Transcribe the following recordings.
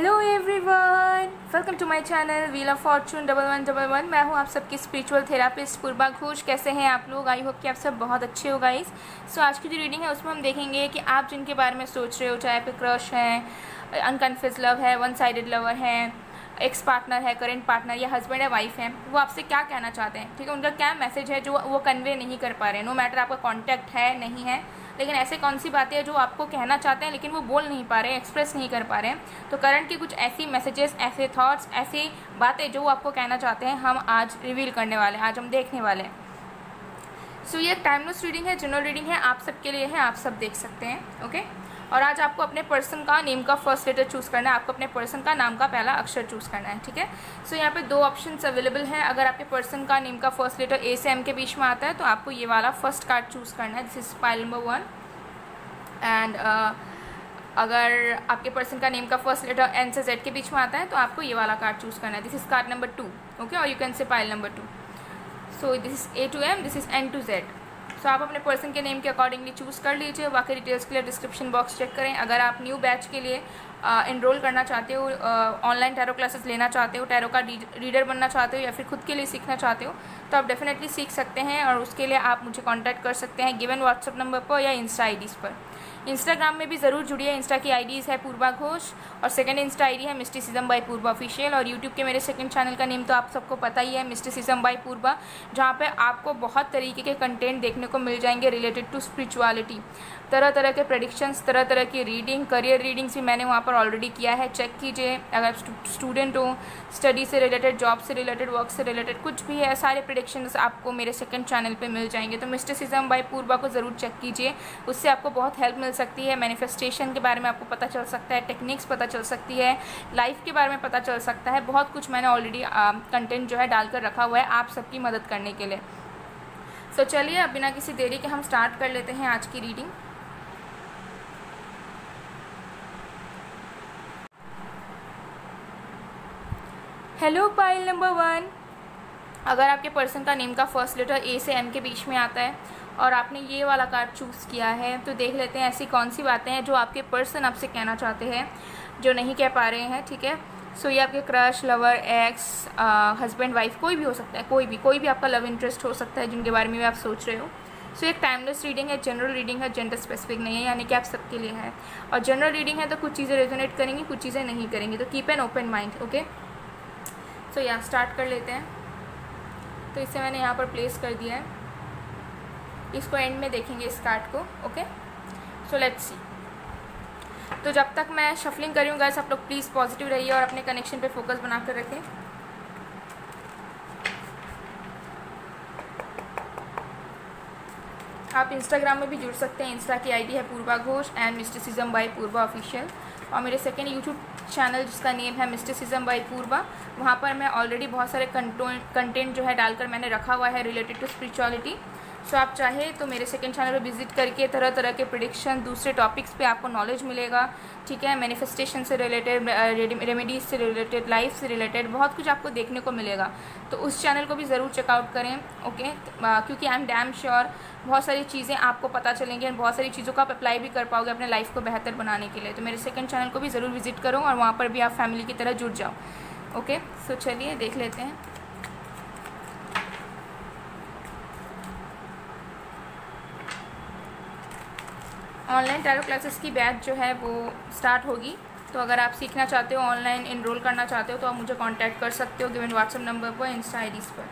Hello everyone, welcome to my channel wheel of fortune 1111। मैं हूं आप सबकी स्पिरिचुअल थेरापिस्ट पूर्बा घोष। कैसे हैं आप लोग? आई होप कि आप सब बहुत अच्छे हो गाइस। सो आज की जो रीडिंग है उसमें हम देखेंगे कि आप जिनके बारे में सोच रहे हो, चाहे पे क्रश हैं, अनकन्फेस्ड लव है, वन साइडेड लवर हैं, एक्स पार्टनर है, करेंट पार्टनर या हस्बैंड है, वाइफ है, वो आपसे क्या कहना चाहते हैं, ठीक है, उनका क्या मैसेज है जो वो कन्वे नहीं कर पा रहे। नो मैटर आपका कॉन्टैक्ट है नहीं है, लेकिन ऐसे कौन सी बातें हैं जो आपको कहना चाहते हैं लेकिन वो बोल नहीं पा रहे, एक्सप्रेस नहीं कर पा रहे हैं। तो करंट के कुछ ऐसी मैसेजेस, ऐसे थॉट्स, ऐसी बातें जो वो आपको कहना चाहते हैं, हम आज रिवील करने वाले हैं, आज हम देखने वाले हैं। सो ये टाइमलेस रीडिंग है, जनरल रीडिंग है, आप सबके लिए है, आप सब देख सकते हैं। ओके, और आज आपको अपने पर्सन का नेम का फर्स्ट लेटर चूज़ करना है, आपको अपने पर्सन का नाम का पहला अक्षर चूज़ करना है, ठीक है। सो यहाँ पे दो ऑप्शंस अवेलेबल हैं। अगर आपके पर्सन का नेम का फर्स्ट लेटर ए से एम के बीच में आता है तो आपको ये वाला फर्स्ट कार्ड चूज़ करना है, this is pile number 1। And अगर आपके पर्सन का नेम का फर्स्ट लेटर एन से जेड के बीच में आता है तो आपको ये वाला कार्ड चूज़ करना है, this is card number 2। Okay, और you can say pile number 2। So this is A to M, this is N to Z. So आप अपने पर्सन के नेम के अकॉर्डिंगली चूज़ कर लीजिए। बाकी डिटेल्स के लिए डिस्क्रिप्शन बॉक्स चेक करें। अगर आप न्यू बैच के लिए एनरोल करना चाहते हो, ऑनलाइन टैरो क्लासेस लेना चाहते हो, टैरो का रीडर बनना चाहते हो या फिर खुद के लिए सीखना चाहते हो तो आप डेफिनेटली सीख सकते हैं, और उसके लिए आप मुझे कॉन्टैक्ट कर सकते हैं गिवन व्हाट्सअप नंबर पर या इंस्टा आई डीज़ पर। इंस्टाग्राम में भी ज़रूर जुड़िए। इंस्टा की आई डीज़ है पूर्वा घोष, और सेकंड इंस्टा आई डी है मिस्टिसिज्म बाय पूर्वा ऑफिशियल, और यूट्यूब के मेरे सेकंड चैनल का नेम तो आप सबको पता ही है, मिस्टिसिज्म बाय पूर्वा, जहाँ पे आपको बहुत तरीके के कंटेंट देखने को मिल जाएंगे रिलेटेड टू स्पिरिचुअलिटी। तरह तरह के प्रेडिक्शंस, तरह तरह की रीडिंग, करियर रीडिंग्स भी मैंने वहाँ पर ऑलरेडी किया है, चेक कीजिए। अगर आप स्टूडेंट हो, स्टडी से रिलेटेड, जॉब से रिलेटेड, वर्क से रिलेटेड कुछ भी है, सारे प्रेडिक्शंस आपको मेरे सेकंड चैनल पे मिल जाएंगे। तो मिस्टिसिज्म बाय पूर्वा को ज़रूर चेक कीजिए, उससे आपको बहुत हेल्प मिल सकती है। मैनिफेस्टेशन के बारे में आपको पता चल सकता है, टेक्निक्स पता चल सकती है, लाइफ के बारे में पता चल सकता है। बहुत कुछ मैंने ऑलरेडी कंटेंट जो है डालकर रखा हुआ है आप सबकी मदद करने के लिए। सो चलिए अब बिना किसी देरी के हम स्टार्ट कर लेते हैं आज की रीडिंग। Hello pile number 1। अगर आपके पर्सन का नेम का फर्स्ट लेटर ए से एम के बीच में आता है और आपने ये वाला कार्ड चूज़ किया है तो देख लेते हैं ऐसी कौन सी बातें हैं जो आपके पर्सन आपसे कहना चाहते हैं जो नहीं कह पा रहे हैं, ठीक है। सो ये आपके crush, lover, ex, husband, wife, कोई भी हो सकता है, कोई भी आपका लव इंटरेस्ट हो सकता है जिनके बारे में भी आप सोच रहे हो। सो एक टाइमलेस रीडिंग है, जनरल रीडिंग है, जेंडर स्पेसिफिक नहीं है, यानी कि आप सबके लिए है। और जनरल रीडिंग है तो कुछ चीज़ें रेजोनेट करेंगी, कुछ चीज़ें नहीं करेंगी, तो keep an open mind. Okay, so यहाँ स्टार्ट कर लेते हैं। तो इसे मैंने यहाँ पर प्लेस कर दिया है, इसको एंड में देखेंगे इस कार्ड को। Okay, so let's see. तो जब तक मैं शफलिंग करी हूँ गाइस, आप लोग प्लीज़ पॉजिटिव रहिए और अपने कनेक्शन पे फोकस बना कर रखें। आप इंस्टाग्राम में भी जुड़ सकते हैं, इंस्टा की आईडी है Purva Ghosh and mysticism by Purva official, और मेरे सेकेंड यूट्यूब चैनल जिसका नेम है मिस्टिसिज्म बाय पूर्वा, वहाँ पर मैं ऑलरेडी बहुत सारे कंटेंट जो है डालकर मैंने रखा हुआ है रिलेटेड टू स्पिरिचुअलिटी। सो आप चाहे तो मेरे सेकंड चैनल पर विजिट करके तरह तरह के प्रेडिक्शन, दूसरे टॉपिक्स पे आपको नॉलेज मिलेगा, ठीक है। मैनिफेस्टेशन से रिलेटेड, रेमेडीज से रिलेटेड, लाइफ से रिलेटेड बहुत कुछ आपको देखने को मिलेगा, तो उस चैनल को भी ज़रूर चेकआउट करें। ओके, क्योंकि आई एम डैम श्योर बहुत सारी चीज़ें आपको पता चलेंगी और बहुत सारी चीज़ों का आप अप्लाई भी कर पाओगे अपने लाइफ को बेहतर बनाने के लिए। तो मेरे सेकंड चैनल को भी ज़रूर विजिट करो और वहाँ पर भी आप फैमिली की तरह जुड़ जाओ। ओके, सो चलिए देख लेते हैं। ऑनलाइन टैरो क्लासेस की बैच जो है वो स्टार्ट होगी, तो अगर आप सीखना चाहते हो, ऑनलाइन एनरोल करना चाहते हो तो आप मुझे कांटेक्ट कर सकते हो गिवन व्हाट्सएप नंबर पर, इंस्टा आईडीज़ पर।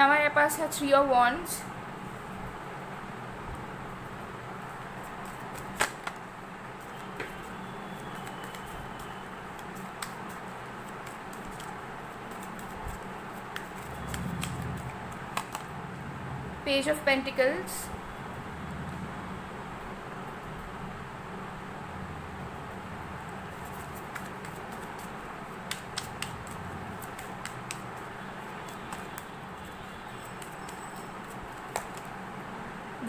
हमारे पास है 3 of wands, page of pentacles,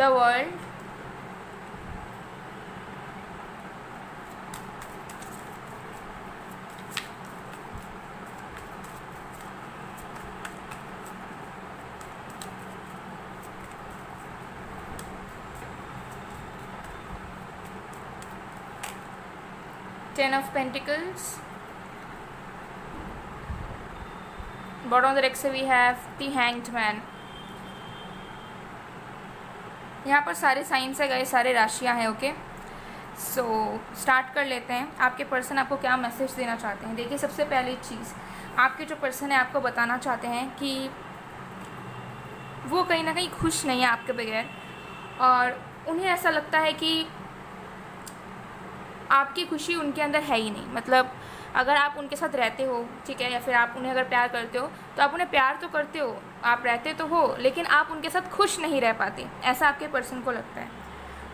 the world. Ten of Pentacles. Bottom of the deck से we have the Hanged Man. यहाँ पर सारे साइंस है गए, सारे राशियाँ हैं. ओके, सो स्टार्ट कर लेते हैं. आपके पर्सन आपको क्या मैसेज देना चाहते हैं? देखिए, सबसे पहली चीज़, आपके जो पर्सन है आपको बताना चाहते हैं कि वो कहीं ना कहीं खुश नहीं है आपके बगैर, और उन्हें ऐसा लगता है कि आपकी खुशी उनके अंदर है ही नहीं. मतलब अगर आप उनके साथ रहते हो, ठीक है, या फिर आप उन्हें अगर प्यार करते हो, तो आप उन्हें प्यार तो करते हो, आप रहते तो हो, लेकिन आप उनके साथ खुश नहीं रह पाते. ऐसा आपके पर्सन को लगता है.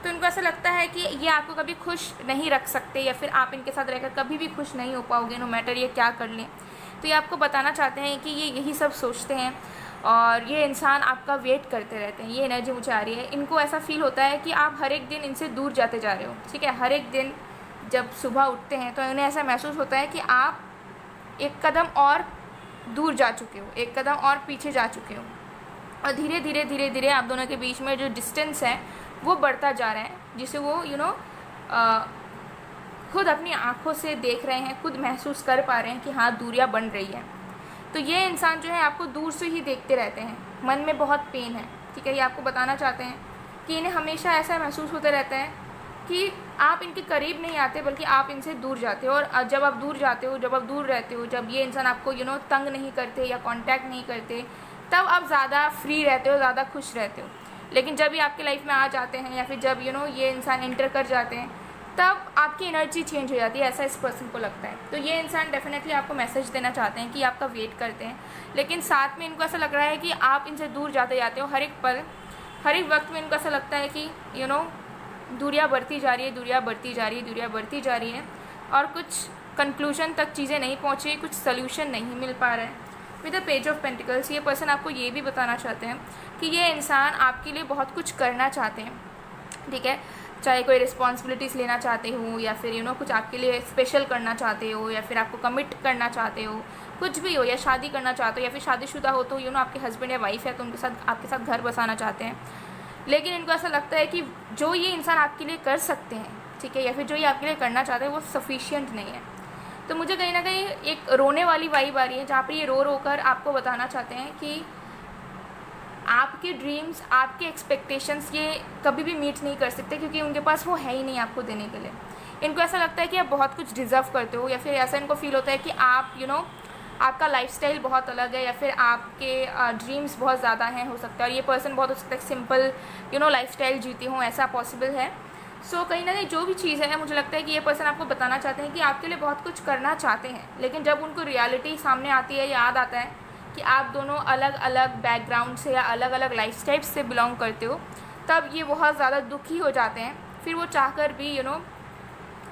तो उनको ऐसा लगता है कि ये आपको कभी खुश नहीं रख सकते, या फिर आप इनके साथ रहकर कभी भी खुश नहीं हो पाओगे, नो मैटर ये क्या कर लें. तो ये आपको बताना चाहते हैं कि ये यही सब सोचते हैं और ये इंसान आपका वेट करते रहते हैं. ये एनर्जी मुझे आ रही है. इनको ऐसा फील होता है कि आप हर एक दिन इनसे दूर जाते जा रहे हो. ठीक है, हर एक दिन जब सुबह उठते हैं तो उन्हें ऐसा महसूस होता है कि आप एक कदम और दूर जा चुके हो, एक कदम और पीछे जा चुके हो, और धीरे धीरे धीरे धीरे आप दोनों के बीच में जो डिस्टेंस है वो बढ़ता जा रहा है, जिसे वो खुद अपनी आंखों से देख रहे हैं, खुद महसूस कर पा रहे हैं कि हाँ, दूरियां बन रही है. तो ये इंसान जो है आपको दूर से ही देखते रहते हैं. मन में बहुत पेन है, ठीक है. ये आपको बताना चाहते हैं कि इन्हें हमेशा ऐसा महसूस होता रहता है कि आप इनके करीब नहीं आते, बल्कि आप इनसे दूर जाते हो. और जब आप दूर जाते हो, जब आप दूर रहते हो, जब ये इंसान आपको तंग नहीं करते या कांटेक्ट नहीं करते, तब आप ज़्यादा फ्री रहते हो, ज़्यादा खुश रहते हो. लेकिन जब ये आपके लाइफ में आ जाते हैं, या फिर जब ये इंसान एंटर कर जाते हैं, तब आपकी एनर्जी चेंज हो जाती है. ऐसा इस पर्सन को लगता है. तो ये इंसान डेफिनेटली आपको मैसेज देना चाहते हैं कि आपका वेट करते हैं, लेकिन साथ में इनको ऐसा लग रहा है कि आप इनसे दूर जाते जाते हो. हर एक पल, हर एक वक्त में इनको ऐसा लगता है कि दूरियां बढ़ती जा रही है, दूरियां बढ़ती जा रही है, दूरियां बढ़ती जा रही हैं, और कुछ कंक्लूजन तक चीज़ें नहीं पहुँची, कुछ सल्यूशन नहीं मिल पा रहा है. With the page of pentacles, ये पर्सन आपको ये भी बताना चाहते हैं कि ये इंसान आपके लिए बहुत कुछ करना चाहते हैं, ठीक है. चाहे कोई रिस्पॉन्सिबिलिटीज़ लेना चाहते हो, या फिर कुछ आपके लिए स्पेशल करना चाहते हो, या फिर आपको कमिट करना चाहते हो, कुछ भी हो, या शादी करना चाहते हो, या फिर शादीशुदा हो तो आपके हस्बैंड या वाइफ है तो उनके साथ, आपके साथ घर बसाना चाहते हैं. लेकिन इनको ऐसा लगता है कि जो ये इंसान आपके लिए कर सकते हैं, ठीक है, या फिर जो ये आपके लिए करना चाहते हैं वो सफिशिएंट नहीं है. तो मुझे कहीं ना कहीं एक रोने वाली वाइब आ रही है, जहाँ पर ये रो रो कर आपको बताना चाहते हैं कि आपके ड्रीम्स, आपके एक्सपेक्टेशंस ये कभी भी मीट नहीं कर सकते, क्योंकि उनके पास वो है ही नहीं आपको देने के लिए. इनको ऐसा लगता है कि आप बहुत कुछ डिज़र्व करते हो, या फिर ऐसा इनको फील होता है कि आप आपका लाइफस्टाइल बहुत अलग है, या फिर आपके ड्रीम्स बहुत ज़्यादा हैं. हो सकता है, और ये पर्सन बहुत हो सकता है सिंपल लाइफस्टाइल जीती हो, ऐसा पॉसिबल है. सो कहीं ना कहीं जो भी चीज़ है, मुझे लगता है कि ये पर्सन आपको बताना चाहते हैं कि आपके लिए बहुत कुछ करना चाहते हैं, लेकिन जब उनको रियलिटी सामने आती है, याद आता है कि आप दोनों अलग अलग बैकग्राउंड से या अलग अलग लाइफस्टाइल से बिलोंग करते हो, तब ये बहुत ज़्यादा दुखी हो जाते हैं. फिर वो चाह कर भी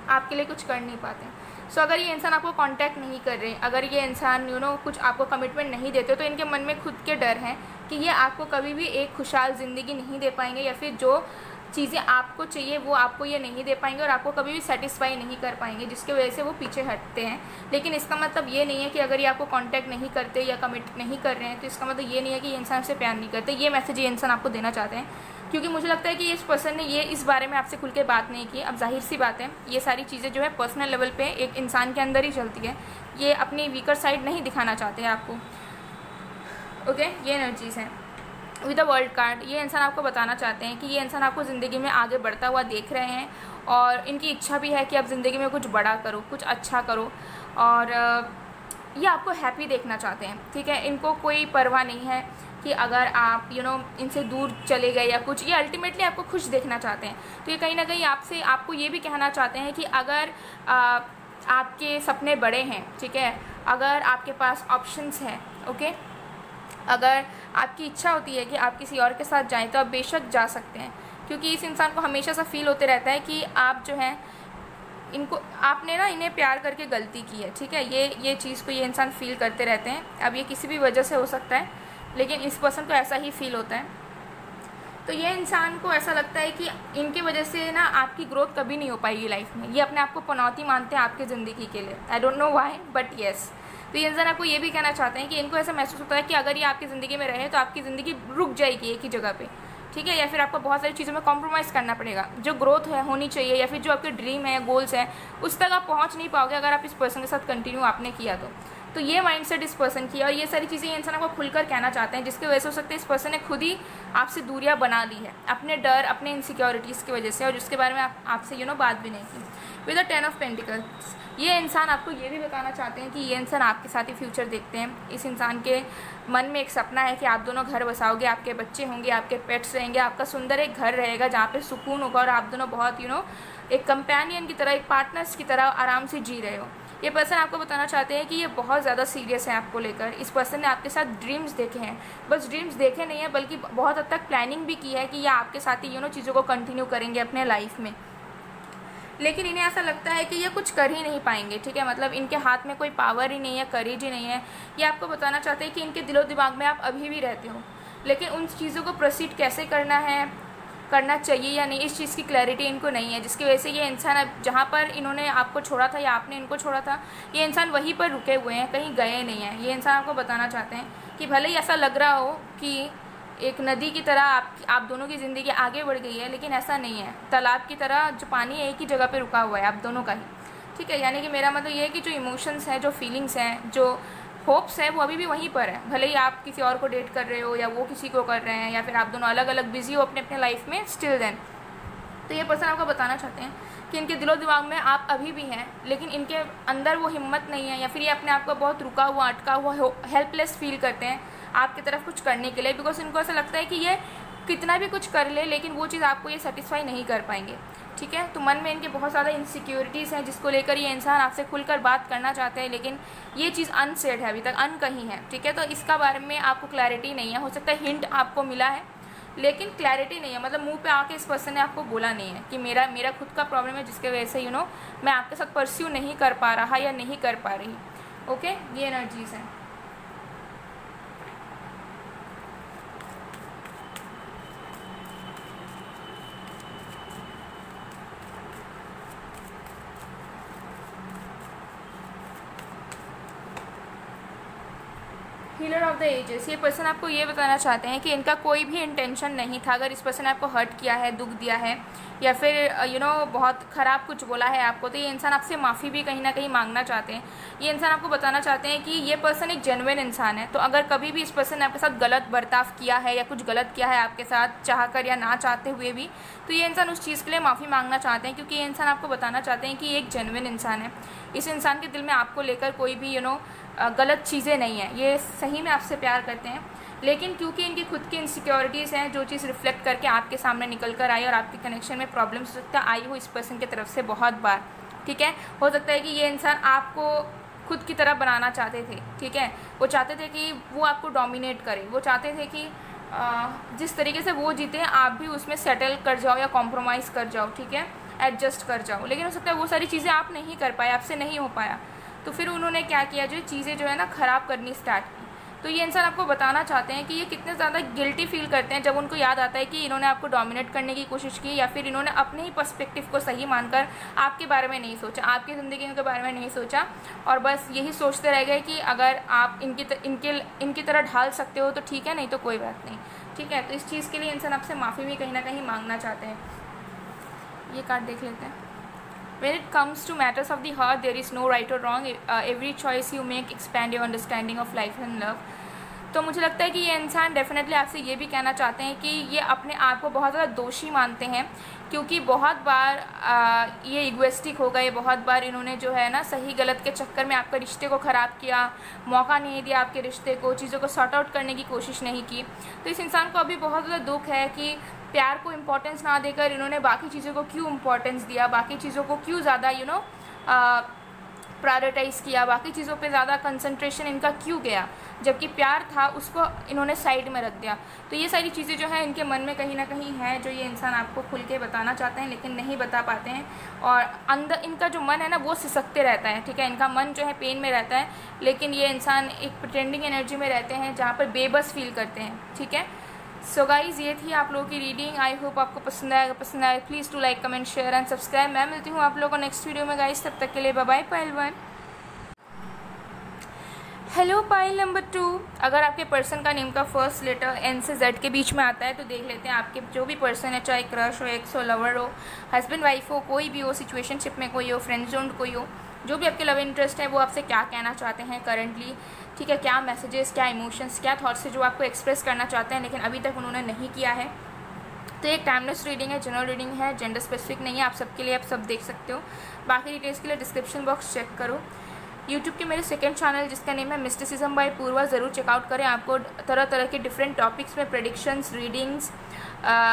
आपके लिए कुछ कर नहीं पाते. सो अगर ये इंसान आपको कांटेक्ट नहीं कर रहे, अगर ये इंसान कुछ आपको कमिटमेंट नहीं देते, तो इनके मन में खुद के डर हैं कि ये आपको कभी भी एक खुशहाल ज़िंदगी नहीं दे पाएंगे, या फिर जो चीज़ें आपको चाहिए वो आपको ये नहीं दे पाएंगे, और आपको कभी भी सेटिस्फाई नहीं कर पाएंगे, जिसकी वजह से वो पीछे हटते हैं. लेकिन इसका मतलब ये नहीं है कि अगर ये आपको कांटेक्ट नहीं करते या कमिट नहीं कर रहे हैं, तो इसका मतलब ये नहीं है कि ये इंसान से प्यार नहीं करते. ये मैसेज ये इंसान आपको देना चाहते हैं, क्योंकि मुझे लगता है कि इस पर्सन ने ये इस बारे में आपसे खुल के बात नहीं की. अब जाहिर सी बात है, ये सारी चीज़ें जो है पर्सनल लेवल पर एक इंसान के अंदर ही चलती है. ये अपनी वीकर साइड नहीं दिखाना चाहते हैं आपको. ओके, ये एनर्जीज़ हैं. विद द वर्ल्ड कार्ड, ये इंसान आपको बताना चाहते हैं कि ये इंसान आपको ज़िंदगी में आगे बढ़ता हुआ देख रहे हैं, और इनकी इच्छा भी है कि आप ज़िंदगी में कुछ बड़ा करो, कुछ अच्छा करो, और ये आपको हैप्पी देखना चाहते हैं, ठीक है. इनको कोई परवाह नहीं है कि अगर आप इनसे दूर चले गए या कुछ, ये अल्टीमेटली आपको खुश देखना चाहते हैं. तो ये कहीं ना कहीं आपसे आपको ये भी कहना चाहते हैं कि अगर आपके सपने बड़े हैं, ठीक है, अगर आपके पास ऑप्शंस हैं, ओके, अगर आपकी इच्छा होती है कि आप किसी और के साथ जाएं, तो आप बेशक जा सकते हैं. क्योंकि इस इंसान को हमेशा सा फील होते रहता है कि आप जो हैं इनको, आपने ना इन्हें प्यार करके गलती की है, ठीक है. ये चीज़ को ये इंसान फील करते रहते हैं. अब ये किसी भी वजह से हो सकता है, लेकिन इस पर्सन को ऐसा ही फील होता है. तो ये इंसान को ऐसा लगता है कि इनके वजह से ना आपकी ग्रोथ कभी नहीं हो पाएगी लाइफ में। ये अपने आप को पनौती मानते हैं आपके ज़िंदगी के लिए, I don't know why but yes. तो ये इंसान आपको ये भी कहना चाहते हैं कि इनको ऐसा महसूस होता है कि अगर ये आपकी ज़िंदगी में रहे तो आपकी ज़िंदगी रुक जाएगी एक ही जगह पे, ठीक है, या फिर आपको बहुत सारी चीज़ों में कॉम्प्रोमाइज़ करना पड़ेगा। जो ग्रोथ है होनी चाहिए या फिर जो आपके ड्रीम है, गोल्स हैं, उस तक आप पहुँच नहीं पाओगे अगर आप इस पर्सन के साथ कंटिन्यू आपने किया तो ये माइंडसेट इस पर्सन की है और ये सारी चीज़ें ये इंसान आपको खुलकर कहना चाहते हैं, जिसकी वजह से हो सकता है इस पर्सन ने खुद ही आपसे दूरियां बना ली है अपने डर, अपने इनसिक्योरिटीज़ की वजह से, और जिसके बारे में आपसे यू नो बात भी नहीं की। विद द 10 ऑफ पेंटिकल्स ये इंसान आपको ये भी बताना चाहते हैं कि ये इंसान आपके साथ ही फ्यूचर देखते हैं। इस इंसान के मन में एक सपना है कि आप दोनों घर बसाओगे, आपके बच्चे होंगे, आपके पेट्स रहेंगे, आपका सुंदर एक घर रहेगा जहाँ पे सुकून होगा और आप दोनों बहुत यू नो एक कंपेनियन की तरह, एक पार्टनर्स की तरह आराम से जी रहे हो। ये पर्सन आपको बताना चाहते हैं कि ये बहुत ज़्यादा सीरियस है आपको लेकर। इस पर्सन ने आपके साथ ड्रीम्स देखे हैं, बस ड्रीम्स देखे नहीं है बल्कि बहुत हद तक प्लानिंग भी की है कि ये आपके साथ ही यू नो चीज़ों को कंटिन्यू करेंगे अपने लाइफ में। लेकिन इन्हें ऐसा लगता है कि ये कुछ कर ही नहीं पाएंगे, ठीक है, मतलब इनके हाथ में कोई पावर ही नहीं है, करेज ही नहीं है। ये आपको बताना चाहते हैं कि इनके दिलो दिमाग में आप अभी भी रहते हो, लेकिन उन चीज़ों को प्रोसीड कैसे करना है, करना चाहिए या नहीं, इस चीज़ की क्लैरिटी इनको नहीं है, जिसकी वजह से ये इंसान अब जहाँ पर इन्होंने आपको छोड़ा था या आपने इनको छोड़ा था, ये इंसान वहीं पर रुके हुए हैं, कहीं गए नहीं हैं। ये इंसान आपको बताना चाहते हैं कि भले ही ऐसा लग रहा हो कि एक नदी की तरह आप दोनों की ज़िंदगी आगे बढ़ गई है, लेकिन ऐसा नहीं है। तालाब की तरह जो पानी है एक ही जगह पे रुका हुआ है आप दोनों का ही, ठीक है। यानी कि मेरा मतलब ये है कि जो इमोशंस हैं, जो फीलिंग्स हैं, जो होप्स हैं, वो अभी भी वहीं पर है। भले ही आप किसी और को डेट कर रहे हो या वो किसी को कर रहे हैं या फिर आप दोनों अलग अलग बिजी हो अपने अपने लाइफ में, स्टिल देन तो ये पर्सन आपको बताना चाहते हैं कि इनके दिलो दिमाग में आप अभी भी हैं, लेकिन इनके अंदर वो हिम्मत नहीं है या फिर ये अपने आप को बहुत रुका हुआ, अटका हुआ, हेल्पलेस फील करते हैं आपकी तरफ कुछ करने के लिए, बिकॉज इनको ऐसा लगता है कि ये कितना भी कुछ कर ले लेकिन वो चीज़ आपको ये सेटिस्फाई नहीं कर पाएंगे, ठीक है। तो मन में इनके बहुत ज़्यादा इनसिक्योरिटीज़ हैं, जिसको लेकर ये इंसान आपसे खुलकर बात करना चाहते हैं, लेकिन ये चीज़ अनसेड है, अभी तक अनकही है, ठीक है। तो इसका बारे में आपको क्लैरिटी नहीं है, हो सकता है हिंट आपको मिला है लेकिन क्लैरिटी नहीं है, मतलब मुंह पे आके इस पर्सन ने आपको बोला नहीं है कि मेरा खुद का प्रॉब्लम है, जिसके वजह से यू नो मैं आपके साथ परस्यू नहीं कर पा रहा या नहीं कर पा रही, ओके। ये एनर्जीज हैं। हीलर ऑफ द एजेस, ये पर्सन आपको ये बताना चाहते हैं कि इनका कोई भी इंटेंशन नहीं था। अगर इस पर्सन ने आपको हर्ट किया है, दुख दिया है या फिर यू नो बहुत ख़राब कुछ बोला है आपको, तो ये इंसान आपसे माफ़ी भी कहीं ना कहीं मांगना चाहते हैं। ये इंसान आपको बताना चाहते हैं कि ये पर्सन एक जेन्युइन इंसान है, तो अगर कभी भी इस पर्सन ने आपके साथ गलत बर्ताव किया है या कुछ गलत किया है आपके साथ चाह कर या ना चाहते हुए भी, तो ये इंसान उस चीज़ के लिए माफ़ी मांगना चाहते हैं, क्योंकि ये इंसान आपको बताना चाहते हैं कि ये एक जेन्युइन इंसान है। इस इंसान के दिल में आपको लेकर कोई भी यू नो गलत चीज़ें नहीं है, ये सही में आपसे प्यार करते हैं, लेकिन क्योंकि इनकी खुद की इनसिक्योरिटीज़ हैं जो चीज़ रिफ्लेक्ट करके आपके सामने निकल कर आई और आपके कनेक्शन में प्रॉब्लम्स हो सकता है आई हो इस पर्सन की तरफ से बहुत बार, ठीक है। हो सकता है कि ये इंसान आपको खुद की तरह बनाना चाहते थे, ठीक है, वो चाहते थे कि वो आपको डोमिनेट करे, वो चाहते थे कि जिस तरीके से वो जीते आप भी उसमें सेटल कर जाओ या कॉम्प्रोमाइज़ कर जाओ, ठीक है, एडजस्ट कर जाओ, लेकिन हो सकता है वो सारी चीज़ें आप नहीं कर पाए, आपसे नहीं हो पाया, तो फिर उन्होंने क्या किया, जो चीज़ें जो है ना ख़राब करनी स्टार्ट की। तो ये इंसान आपको बताना चाहते हैं कि ये कितने ज़्यादा गिल्टी फील करते हैं जब उनको याद आता है कि इन्होंने आपको डोमिनेट करने की कोशिश की या फिर इन्होंने अपने ही पर्सपेक्टिव को सही मानकर आपके बारे में नहीं सोचा, आपकी ज़िंदगी के बारे में नहीं सोचा और बस यही सोचते रह गए कि अगर आप इनकी तरह ढाल सकते हो तो ठीक है, नहीं तो कोई बात नहीं, ठीक है। तो इस चीज़ के लिए इंसान आपसे माफ़ी भी कहीं ना कहीं मांगना चाहते हैं। ये कार्ड देख लेते हैं। When it comes to matters of the heart, there is no right or wrong. Every choice you make expand your understanding of life and love. तो मुझे लगता है कि ये इंसान डेफिनेटली आपसे ये भी कहना चाहते हैं कि ये अपने आप को बहुत ज़्यादा दोषी मानते हैं, क्योंकि बहुत बार ये इगोइस्टिक हो गए, बहुत बार इन्होंने जो है ना सही गलत के चक्कर में आपके रिश्ते को ख़राब किया, मौका नहीं दिया आपके रिश्ते को, चीज़ों को सॉर्ट आउट करने की कोशिश नहीं की। तो इस इंसान को अभी बहुत ज़्यादा दुख है कि प्यार को इम्पोर्टेंस ना देकर इन्होंने बाकी चीज़ों को क्यों इम्पोर्टेंस दिया, बाकी चीज़ों को क्यों ज़्यादा यू नो प्रायोरिटाइज़ किया, बाकी चीज़ों पे ज़्यादा कंसंट्रेशन इनका क्यों गया, जबकि प्यार था उसको इन्होंने साइड में रख दिया। तो ये सारी चीज़ें जो हैं इनके मन में कहीं ना कहीं है, जो ये इंसान आपको खुल के बताना चाहते हैं लेकिन नहीं बता पाते हैं, और अंदर इनका जो मन है ना वो सिसकते रहता है, ठीक है। इनका मन जो है पेन में रहता है, लेकिन ये इंसान एक प्रिटेंडिंग एनर्जी में रहते हैं जहाँ पर बेबस फील करते हैं, ठीक है। सो गाइज़ ये थी आप लोगों की रीडिंग। आई होप आपको पसंद आए। Please to like comment share and subscribe. मैं मिलती हूँ आप लोगों को नेक्स्ट वीडियो में गाइज़, तब तक के लिए bye bye pile 1। Hello pile number 2। अगर आपके पर्सन का नेम का फर्स्ट लेटर N से Z के बीच में आता है तो देख लेते हैं आपके जो भी पर्सन है, चाहे क्रश हो, एक्स हो, लवर हो, हस्बैंड वाइफ हो, कोई भी हो, सिचुएशनशिप में कोई हो, फ्रेंड जोन कोई हो, जो भी आपके लव इंटरेस्ट है वो आपसे क्या कहना चाहते हैं करंटली, ठीक है, क्या मैसेजेस, क्या इमोशंस, क्या थॉट्स है जो आपको एक्सप्रेस करना चाहते हैं लेकिन अभी तक उन्होंने नहीं किया है। तो एक टाइमलेस रीडिंग है, जनरल रीडिंग है, जेंडर स्पेसिफिक नहीं है, आप सबके लिए, आप सब देख सकते हो। बाकी डिटेल्स के लिए डिस्क्रिप्शन बॉक्स चेक करो। यूट्यूब के मेरे सेकंड चैनल जिसका नेम है मिस्टिसिज्म बाय पूर्वा, ज़रूर चेकआउट करें। आपको तरह तरह के डिफरेंट टॉपिक्स में प्रेडिक्शंस, रीडिंग्स,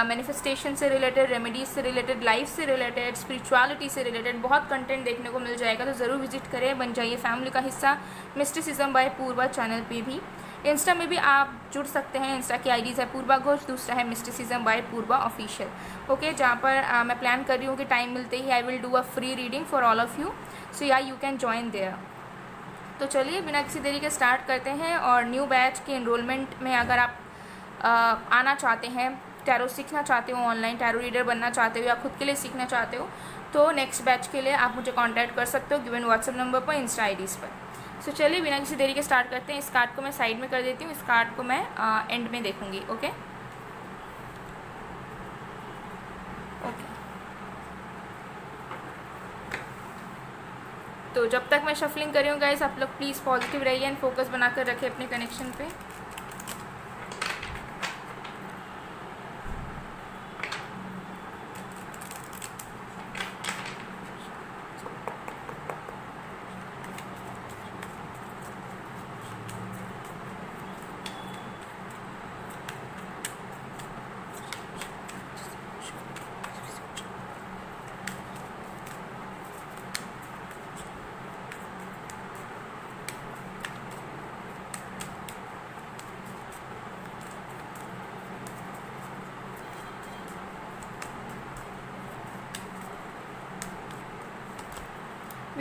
मैनिफेस्टेशन से रिलेटेड, रेमेडीज से रिलेटेड, लाइफ से रिलेटेड, स्पिरिचुअलिटी से रिलेटेड बहुत कंटेंट देखने को मिल जाएगा। तो ज़रूर विजिट करें, बन जाइए फैमिली का हिस्सा मिस्टिसिज्म बाय पूर्वा चैनल पे भी। इंस्टा में भी आप जुड़ सकते हैं, इंस्टा की आईडीज़ है पूर्वा घोष, दूसरा है mysticism by Purva official, okay, जहाँ पर मैं प्लान कर रही हूँ कि टाइम मिलते ही I will do a free reading for all of you, so या यू कैन ज्वाइन देयर। तो चलिए बिना किसी देरी के स्टार्ट करते हैं। और न्यू बैच के इनरोलमेंट में अगर आप आना चाहते हैं, टैरो सीखना चाहते हो, ऑनलाइन टैरो रीडर बनना चाहते हो या खुद के लिए सीखना चाहते हो, तो नेक्स्ट बैच के लिए आप मुझे कॉन्टैक्ट कर सकते हो गिवन व्हाट्सएप नंबर पर, इंस्टा आईडीज़ पर। सो चलिए बिना किसी देरी के स्टार्ट करते हैं। इस कार्ड को मैं साइड में कर देती हूँ, इस कार्ड को मैं एंड में देखूँगी, ओके ओके। तो जब तक मैं शफलिंग कर रही हूँ गाइस, आप लोग प्लीज़ पॉजिटिव रहिए एंड फोकस बनाकर रखें अपने कनेक्शन पे।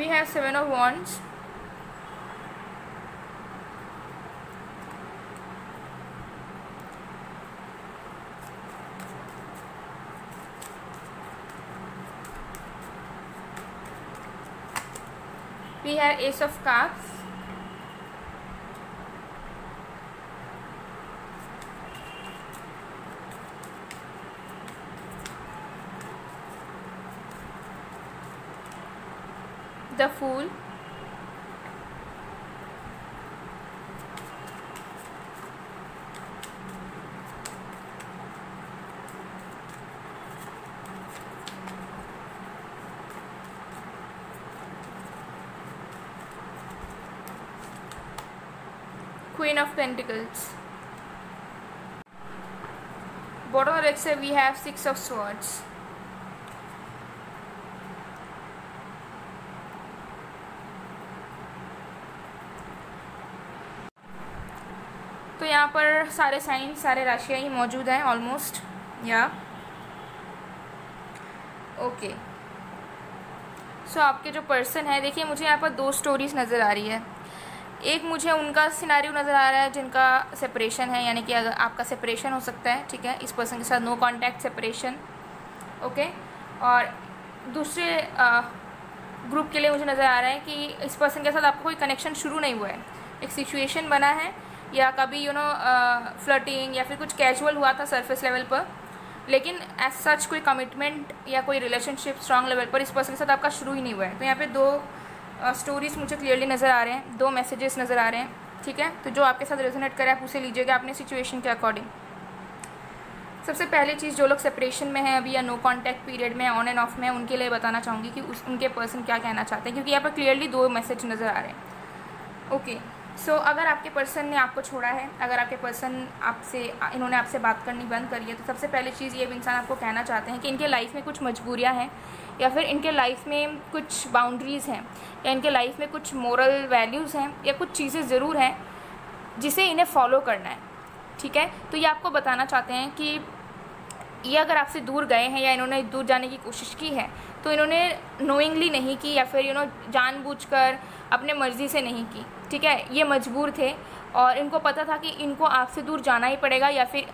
We have 7 of Wands, we have Ace of Cups, the Fool, Queen of Pentacles. Bottom of the deck we have 6 of Swords. तो यहाँ पर सारे साइन, सारे राशियाँ ही मौजूद हैं ऑलमोस्ट, या ओके। सो आपके जो पर्सन है, देखिए मुझे यहाँ पर 2 स्टोरीज़ नज़र आ रही है। एक मुझे उनका सिनारियो नज़र आ रहा है जिनका सेपरेशन है, यानी कि अगर आपका सेपरेशन हो सकता है, ठीक है, इस पर्सन के साथ नो कॉन्टैक्ट सेपरेशन, ओके। और दूसरे ग्रुप के लिए मुझे नज़र आ रहा है कि इस पर्सन के साथ आपका कोई कनेक्शन शुरू नहीं हुआ है, एक सिचुएशन बना है या कभी यू नो फ्लर्टिंग या फिर कुछ कैजुअल हुआ था सरफेस लेवल पर, लेकिन एज सच कोई कमिटमेंट या कोई रिलेशनशिप स्ट्रॉन्ग लेवल पर इस पर्सन के साथ आपका शुरू ही नहीं हुआ है। तो यहाँ पे 2 स्टोरीज़ मुझे क्लियरली नज़र आ रहे हैं, 2 मैसेजेस नज़र आ रहे हैं, ठीक है। तो जो आपके साथ रेजोनेट करे आप उसे लीजिएगा अपने सिचुएशन के अकॉर्डिंग। सबसे पहली चीज़, जो लोग सेपरेशन में हैं अभी या नो कॉन्टैक्ट पीरियड में, ऑन एंड ऑफ में, उनके लिए बताना चाहूँगी कि उनके पर्सन क्या कहना चाहते हैं, क्योंकि यहाँ पर क्लियरली 2 मैसेज नज़र आ रहे हैं, ओके। सो अगर आपके पर्सन ने आपको छोड़ा है, अगर आपके पर्सन इन्होंने आपसे बात करनी बंद करी है, तो सबसे पहली चीज़ ये इंसान आपको कहना चाहते हैं कि इनके लाइफ में कुछ मजबूरियां हैं या फिर इनके लाइफ में कुछ बाउंड्रीज़ हैं या इनके लाइफ में कुछ मोरल वैल्यूज़ हैं या कुछ चीज़ें ज़रूर हैं जिसे इन्हें फॉलो करना है, ठीक है। तो ये आपको बताना चाहते हैं कि ये अगर आपसे दूर गए हैं या इन्होंने दूर जाने की कोशिश की है तो इन्होंने नोइंगली नहीं की या फिर जानबूझकर अपने मर्ज़ी से नहीं की, ठीक है, ये मजबूर थे और इनको पता था कि इनको आपसे दूर जाना ही पड़ेगा या फिर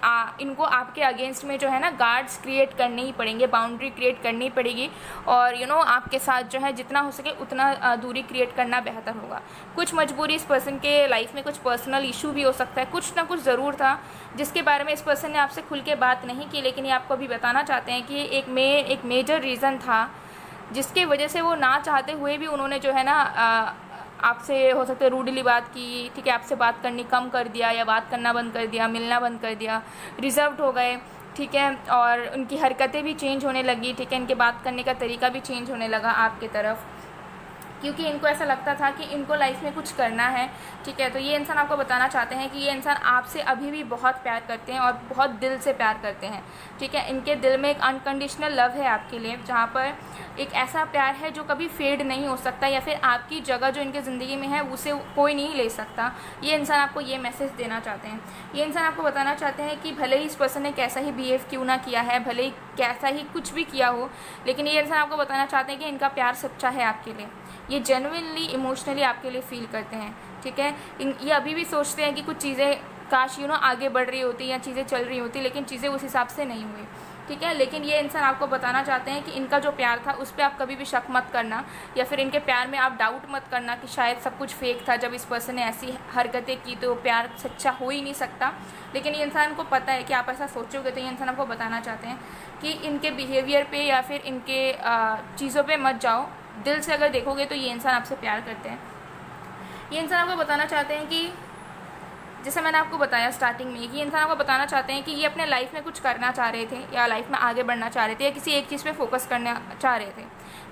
इनको आपके अगेंस्ट में जो है ना गार्ड्स क्रिएट करने ही पड़ेंगे, बाउंड्री क्रिएट करनी पड़ेगी और यू नो आपके साथ जो है जितना हो सके उतना दूरी क्रिएट करना बेहतर होगा। कुछ मजबूरी इस पर्सन के लाइफ में, कुछ पर्सनल इशू भी हो सकता है, कुछ ना कुछ ज़रूर था जिसके बारे में इस पर्सन ने आपसे खुल के बात नहीं की, लेकिन ये आपको अभी बताना चाहते हैं कि एक मेजर रीज़न था जिसके वजह से वो ना चाहते हुए भी उन्होंने जो है ना आपसे हो सकता है रूडली बात की, ठीक है, आपसे बात करनी कम कर दिया या बात करना बंद कर दिया, मिलना बंद कर दिया, रिजर्व्ड हो गए, ठीक है, और उनकी हरकतें भी चेंज होने लगी, ठीक है, इनके बात करने का तरीका भी चेंज होने लगा आपकी तरफ, क्योंकि इनको ऐसा लगता था कि इनको लाइफ में कुछ करना है, ठीक है। तो ये इंसान आपको बताना चाहते हैं कि ये इंसान आपसे अभी भी बहुत प्यार करते हैं और बहुत दिल से प्यार करते हैं, ठीक है। इनके दिल में एक अनकंडीशनल लव है आपके लिए, जहाँ पर एक ऐसा प्यार है जो कभी फेड नहीं हो सकता या फिर आपकी जगह जो इनके ज़िंदगी में है उसे कोई नहीं ले सकता। ये इंसान आपको ये मैसेज देना चाहते हैं। ये इंसान आपको बताना चाहते हैं कि भले ही इस पर्सन ने कैसा ही बिहेव क्यों ना किया है, भले ही कैसा ही कुछ भी किया हो, लेकिन ये इंसान आपको बताना चाहते हैं कि इनका प्यार सच्चा है आपके लिए, ये जेन्युइनली इमोशनली आपके लिए फ़ील करते हैं, ठीक है। ये अभी भी सोचते हैं कि कुछ चीज़ें काश यू नो आगे बढ़ रही होती या चीज़ें चल रही होती, लेकिन चीज़ें उस हिसाब से नहीं हुई, ठीक है। लेकिन ये इंसान आपको बताना चाहते हैं कि इनका जो प्यार था उस पर आप कभी भी शक मत करना या फिर इनके प्यार में आप डाउट मत करना कि शायद सब कुछ फेक था। जब इस पर्सन ने ऐसी हरकतें की तो प्यार सच्चा हो ही नहीं सकता, लेकिन ये इंसान को पता है कि आप ऐसा सोचोगे, तो ये इंसान आपको बताना चाहते हैं कि इनके बिहेवियर पे या फिर इनके चीज़ों पे मत जाओ, दिल से अगर देखोगे तो ये इंसान आपसे प्यार करते हैं। ये इंसान आपको बताना चाहते हैं कि जैसे मैंने आपको बताया स्टार्टिंग में, ये इंसान आपको बताना चाहते हैं कि ये अपने लाइफ में कुछ करना चाह रहे थे या लाइफ में आगे बढ़ना चाह रहे थे या किसी एक चीज़ पे फोकस करना चाह रहे थे,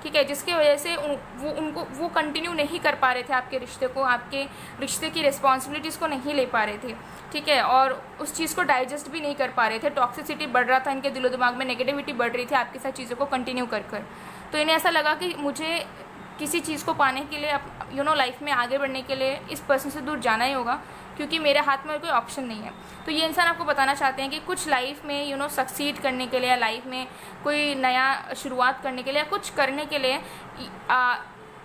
ठीक है, जिसकी वजह से वो कंटिन्यू नहीं कर पा रहे थे आपके रिश्ते को, आपके रिश्ते की रिस्पॉन्सिबिलिटीज़ को नहीं ले पा रहे थे, ठीक है, और उस चीज़ को डाइजेस्ट भी नहीं कर पा रहे थे। टॉक्सिसिटी बढ़ रहा था इनके दिलो दिमाग में, नेगेटिविटी बढ़ रही थी आपके साथ चीज़ों को कंटिन्यू कर कर, तो इन्हें ऐसा लगा कि मुझे किसी चीज़ को पाने के लिए, यू नो लाइफ में आगे बढ़ने के लिए इस पर्सन से दूर जाना ही होगा क्योंकि मेरे हाथ में कोई ऑप्शन नहीं है। तो ये इंसान आपको बताना चाहते हैं कि कुछ लाइफ में यू नो सक्सीड करने के लिए या लाइफ में कोई नया शुरुआत करने के लिए या कुछ करने के लिए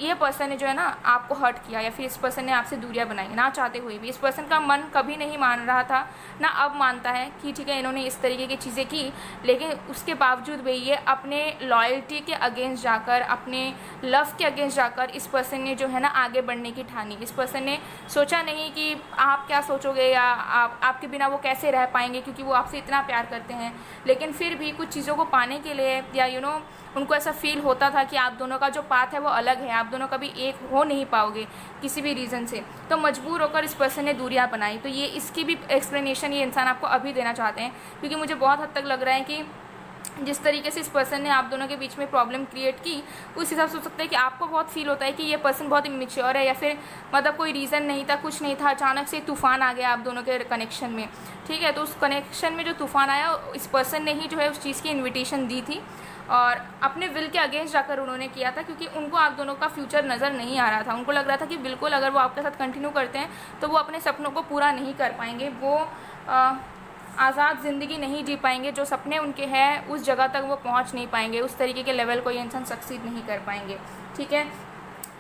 ये पर्सन ने जो है ना आपको हर्ट किया या फिर इस पर्सन ने आपसे दूरियां बनाई ना चाहते हुए भी। इस पर्सन का मन कभी नहीं मान रहा था ना अब मानता है कि ठीक है इन्होंने इस तरीके की चीज़ें की, लेकिन उसके बावजूद भी ये अपने लॉयल्टी के अगेंस्ट जाकर, अपने लव के अगेंस्ट जाकर इस पर्सन ने जो है ना आगे बढ़ने की ठानी। इस पर्सन ने सोचा नहीं कि आप क्या सोचोगे या आपके बिना वो कैसे रह पाएंगे, क्योंकि वो आपसे इतना प्यार करते हैं, लेकिन फिर भी कुछ चीज़ों को पाने के लिए या यू नो उनको ऐसा फील होता था कि आप दोनों का जो पाथ है वो अलग है, आप दोनों कभी एक हो नहीं पाओगे किसी भी रीज़न से, तो मजबूर होकर इस पर्सन ने दूरियां बनाई। तो ये इसकी भी एक्सप्लेनेशन ये इंसान आपको अभी देना चाहते हैं, क्योंकि मुझे बहुत हद तक लग रहा है कि जिस तरीके से इस पर्सन ने आप दोनों के बीच में प्रॉब्लम क्रिएट की उस हिसाब से हो सकता है कि आपको बहुत फील होता है कि ये पर्सन बहुत इमेच्योर है या फिर मतलब कोई रीज़न नहीं था, कुछ नहीं था, अचानक से तूफान आ गया आप दोनों के कनेक्शन में, ठीक है। तो उस कनेक्शन में जो तूफान आया इस पर्सन ने ही जो है उस चीज़ की इन्विटेशन दी थी और अपने विल के अगेंस्ट जाकर उन्होंने किया था, क्योंकि उनको आप दोनों का फ्यूचर नज़र नहीं आ रहा था। उनको लग रहा था कि बिल्कुल अगर वो आपके साथ कंटिन्यू करते हैं तो वो अपने सपनों को पूरा नहीं कर पाएंगे, वो आज़ाद ज़िंदगी नहीं जी पाएंगे, जो सपने उनके हैं उस जगह तक वो पहुंच नहीं पाएंगे, उस तरीके के लेवल को ये इंसान सक्सीड नहीं कर पाएंगे, ठीक है।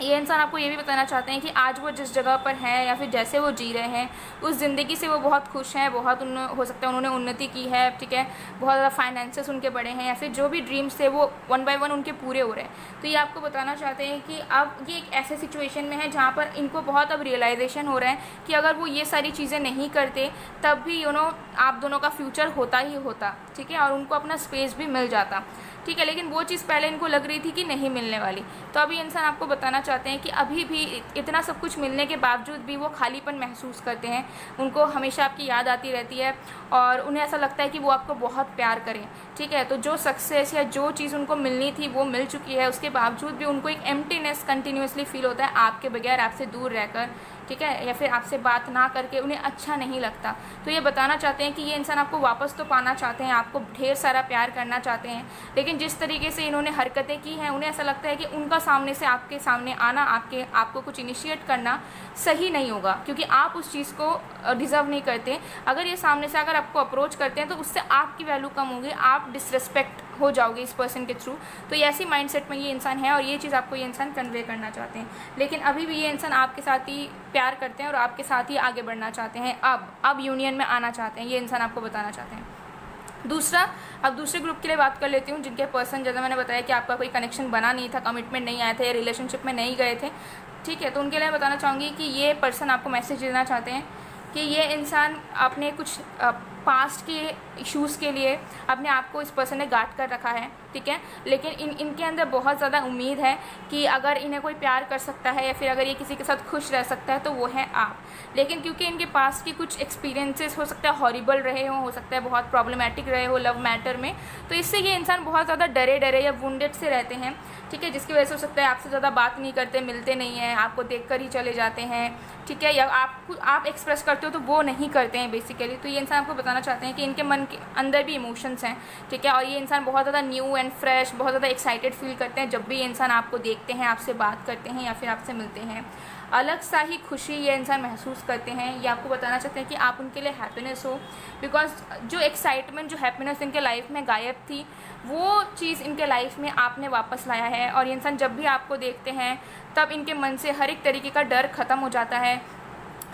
ये इंसान आपको ये भी बताना चाहते हैं कि आज वो जिस जगह पर हैं या फिर जैसे वो जी रहे हैं उस ज़िंदगी से वो बहुत खुश हैं, बहुत हो सकता है उन्होंने उन्नति की है, ठीक है, बहुत ज़्यादा फाइनेंसेस उनके बढ़े हैं या फिर जो भी ड्रीम्स थे वो 1 by 1 उनके पूरे हो रहे हैं। तो ये आपको बताना चाहते हैं कि अब ये एक ऐसे सिचुएशन में है जहाँ पर इनको बहुत अब रियलाइजेशन हो रहा है कि अगर वो ये सारी चीज़ें नहीं करते तब भी यू नो आप दोनों का फ्यूचर होता ही होता, ठीक है, और उनको अपना स्पेस भी मिल जाता, ठीक है, लेकिन वो चीज़ पहले इनको लग रही थी कि नहीं मिलने वाली। तो अभी इंसान आपको बताना चाहते हैं कि अभी भी इतना सब कुछ मिलने के बावजूद भी वो खालीपन महसूस करते हैं, उनको हमेशा आपकी याद आती रहती है और उन्हें ऐसा लगता है कि वो आपको बहुत प्यार करें, ठीक है। तो जो सक्सेस या जो चीज़ उनको मिलनी थी वो मिल चुकी है, उसके बावजूद भी उनको एक एम्प्टीनेस कंटिन्यूसली फ़ील होता है आपके बगैर, आपसे दूर रहकर, ठीक है, या फिर आपसे बात ना करके उन्हें अच्छा नहीं लगता। तो ये बताना चाहते हैं कि ये इंसान आपको वापस तो पाना चाहते हैं, आपको ढेर सारा प्यार करना चाहते हैं, लेकिन जिस तरीके से इन्होंने हरकतें की हैं उन्हें ऐसा लगता है कि उनका सामने से आपके सामने आना, आपको कुछ इनिशिएट करना सही नहीं होगा, क्योंकि आप उस चीज़ को डिज़र्व नहीं करते। अगर ये सामने से अगर आपको अप्रोच करते हैं तो उससे आपकी वैल्यू कम होगी, आप डिसरेस्पेक्ट हो जाओगे इस पर्सन के थ्रू। तो ये ऐसी माइंडसेट में ये इंसान है और ये चीज़ आपको ये इंसान कन्वे करना चाहते हैं, लेकिन अभी भी ये इंसान आपके साथ ही प्यार करते हैं और आपके साथ ही आगे बढ़ना चाहते हैं, अब यूनियन में आना चाहते हैं, ये इंसान आपको बताना चाहते हैं। दूसरा, अब दूसरे ग्रुप के लिए बात कर लेती हूँ, जिनके पर्सन जैसा मैंने बताया कि आपका कोई कनेक्शन बना नहीं था, कमिटमेंट नहीं आया था या रिलेशनशिप में नहीं गए थे, ठीक है। तो उनके लिए बताना चाहूँगी कि ये पर्सन आपको मैसेज देना चाहते हैं कि ये इंसान अपने कुछ पास्ट के इश्यूज़ के लिए अपने आप को इस पर्सन ने गार्ड कर रखा है, ठीक है। लेकिन इनके अंदर बहुत ज़्यादा उम्मीद है कि अगर इन्हें कोई प्यार कर सकता है या फिर अगर ये किसी के साथ खुश रह सकता है तो वो है आप। लेकिन क्योंकि इनके पास्ट की कुछ एक्सपीरियंसेस हो सकता है हॉरिबल रहे हों, हो सकता है बहुत प्रॉब्लमेटिक रहे हो लव मैटर में, तो इससे ये इंसान बहुत ज़्यादा डरे या वुंडेड से रहते हैं, ठीक है। जिसकी वजह से हो सकता है आपसे ज़्यादा बात नहीं करते, मिलते नहीं हैं, आपको देख कर ही चले जाते हैं, ठीक है, या आप एक्सप्रेस करते हो तो वो नहीं करते हैं बेसिकली। तो ये इंसान आपको बताना चाहते हैं कि इनके मन के अंदर भी इमोशंस हैं, ठीक है। और ये इंसान बहुत ज़्यादा न्यू एंड फ्रेश, बहुत ज़्यादा एक्साइटेड फील करते हैं जब भी ये इंसान आपको देखते हैं, आपसे बात करते हैं या फिर आपसे मिलते हैं। अलग सा ही खुशी ये इंसान महसूस करते हैं। ये आपको बताना चाहते हैं कि आप उनके लिए हैप्पीनेस हो, बिकॉज जो एक्साइटमेंट, जो हैप्पीनेस इनके लाइफ में गायब थी, वो चीज़ इनके लाइफ में आपने वापस लाया है। और ये इंसान जब भी आपको देखते हैं तब इनके मन से हर एक तरीके का डर ख़त्म हो जाता है,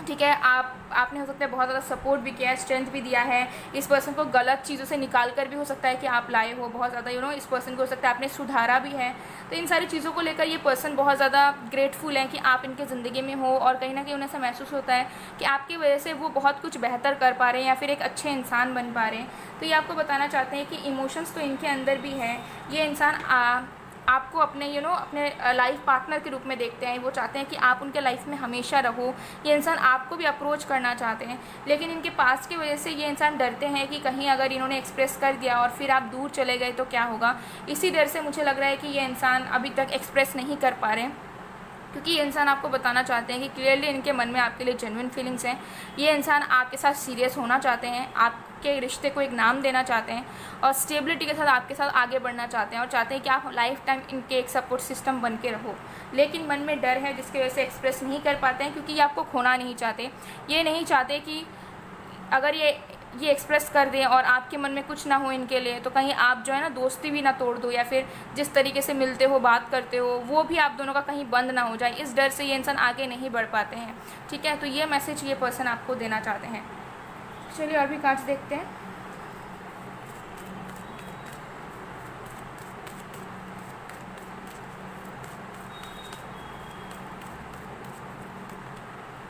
ठीक है। आपने हो सकता है बहुत ज़्यादा सपोर्ट भी किया है, स्ट्रेंथ भी दिया है, इस पर्सन को गलत चीज़ों से निकाल कर भी हो सकता है कि आप लाए हो बहुत ज़्यादा, यू नो, इस पर्सन को हो सकता है आपने सुधारा भी है। तो इन सारी चीज़ों को लेकर ये पर्सन बहुत ज़्यादा ग्रेटफुल हैं कि आप इनके ज़िंदगी में हो, और कहीं ना कहीं उन्हें ऐसा महसूस होता है कि आपकी वजह से वो बहुत कुछ बेहतर कर पा रहे हैं या फिर एक अच्छे इंसान बन पा रहे हैं। तो ये आपको बताना चाहते हैं कि इमोशंस तो इनके अंदर भी हैं, ये इंसान आपको अपने अपने लाइफ पार्टनर के रूप में देखते हैं, वो चाहते हैं कि आप उनके लाइफ में हमेशा रहो। ये इंसान आपको भी अप्रोच करना चाहते हैं, लेकिन इनके पास की वजह से ये इंसान डरते हैं कि कहीं अगर इन्होंने एक्सप्रेस कर दिया और फिर आप दूर चले गए तो क्या होगा। इसी डर से मुझे लग रहा है कि ये इंसान अभी तक एक्सप्रेस नहीं कर पा रहे हैं, क्योंकि ये इंसान आपको बताना चाहते हैं कि क्लियरली इनके मन में आपके लिए जेन्युइन फीलिंग्स हैं। ये इंसान आपके साथ सीरियस होना चाहते हैं, आपके रिश्ते को एक नाम देना चाहते हैं और स्टेबिलिटी के साथ आपके साथ आगे बढ़ना चाहते हैं, और चाहते हैं कि आप लाइफ टाइम इनके एक सपोर्ट सिस्टम बन के रहो। लेकिन मन में डर है, जिसकी वजह से एक्सप्रेस नहीं कर पाते हैं, क्योंकि ये आपको खोना नहीं चाहते। ये नहीं चाहते कि अगर ये एक्सप्रेस कर दें और आपके मन में कुछ ना हो इनके लिए, तो कहीं आप जो है ना दोस्ती भी ना तोड़ दो, या फिर जिस तरीके से मिलते हो, बात करते हो, वो भी आप दोनों का कहीं बंद ना हो जाए। इस डर से ये इंसान आगे नहीं बढ़ पाते हैं, ठीक है। तो ये मैसेज ये पर्सन आपको देना चाहते हैं। चलिए और भी कार्ड्स देखते हैं।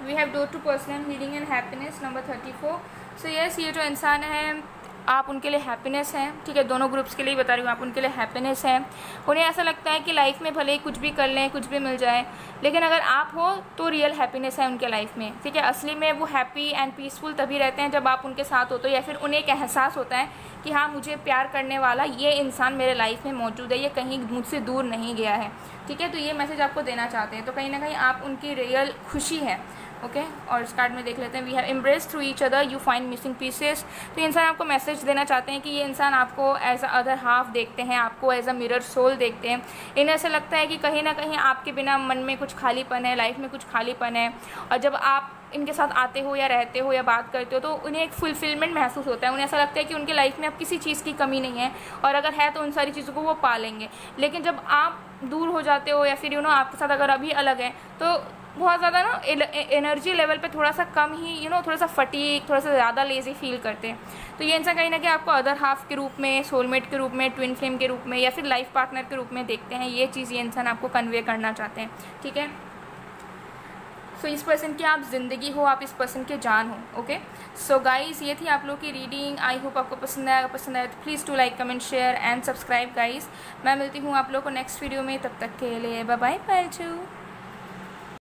We have door to personal healing and happiness, number 34। So yes, ये जो इंसान है आप उनके लिए हैप्पीनेस हैं, ठीक है। दोनों ग्रुप्स के लिए बता रही हूँ, आप उनके लिए हैप्पीनेस हैं। उन्हें ऐसा लगता है कि लाइफ में भले ही कुछ भी कर लें, कुछ भी मिल जाए, लेकिन अगर आप हो तो रियल हैप्पीनेस है उनके लाइफ में, ठीक है। असली में वो हैप्पी एंड पीसफुल तभी रहते हैं जब आप उनके साथ हो, तो या फिर उन्हें एक एहसास होता है कि हाँ, मुझे प्यार करने वाला ये इंसान मेरे लाइफ में मौजूद है, ये कहीं मुझसे दूर नहीं गया है, ठीक है। तो ये मैसेज आपको देना चाहते हैं। तो कहीं ना कहीं आप उनकी रियल खुशी है, ओके। और इस कार्ड में देख लेते हैं, we have embrace through each other you find missing pieces. तो इंसान आपको मैसेज देना चाहते हैं कि ये इंसान आपको एज अ अदर हाफ देखते हैं, आपको एज अ मिरर सोल देखते हैं। इन्हें ऐसा लगता है कि कहीं ना कहीं आपके बिना मन में कुछ खालीपन है, लाइफ में कुछ खालीपन है, और जब आप इनके साथ आते हो या रहते हो या बात करते हो तो उन्हें एक फुलफिलमेंट महसूस होता है। उन्हें ऐसा लगता है कि उनके लाइफ में अब किसी चीज़ की कमी नहीं है, और अगर है तो उन सारी चीज़ों को वो पा लेंगे। लेकिन जब आप दूर हो जाते हो या फिर आपके साथ अगर अभी अलग है, तो बहुत ज़्यादा एनर्जी लेवल पे थोड़ा सा कम ही, थोड़ा सा फटीक, थोड़ा सा ज़्यादा लेज़ी फील करते हैं। तो ये इंसान कहीं ना कहीं आपको अदर हाफ के रूप में, सोलमेट के रूप में, ट्विन फ्लेम के रूप में या फिर लाइफ पार्टनर के रूप में देखते हैं। ये चीज़ ये इंसान आपको कन्वे करना चाहते हैं, ठीक है। सो इस पर्सन की आप ज़िंदगी हो, आप इस पर्सन के जान हो, ओके। सो गाइज़, ये थी आप लोग की रीडिंग। आई होप आपको पसंद आया तो please to like, comment, share and subscribe guys. मैं मिलती हूँ आप लोग को नेक्स्ट वीडियो में, तब तक के लिए बाय बाय।